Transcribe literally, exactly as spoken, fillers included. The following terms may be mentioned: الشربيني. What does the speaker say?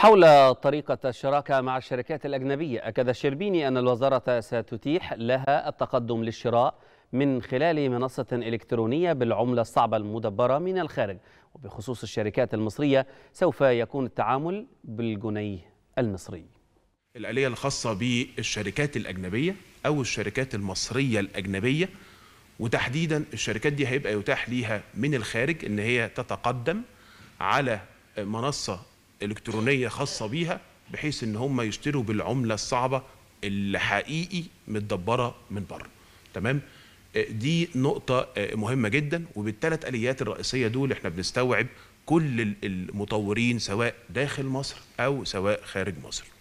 حول طريقة الشراكة مع الشركات الأجنبية، أكد الشربيني أن الوزارة ستتيح لها التقدم للشراء من خلال منصة إلكترونية بالعملة الصعبة المدبرة من الخارج، وبخصوص الشركات المصرية سوف يكون التعامل بالجنيه المصري. الآلية الخاصة بالشركات الأجنبية أو الشركات المصرية الأجنبية، وتحديدا الشركات دي هيبقى يتاح ليها من الخارج إن هي تتقدم على منصة إلكترونية خاصة بيها، بحيث إن هم يشتروا بالعملة الصعبة الحقيقي متدبرة من بره. تمام؟ دي نقطة مهمة جدا، وبالثلاث آليات الرئيسية دول احنا بنستوعب كل المطورين سواء داخل مصر أو سواء خارج مصر.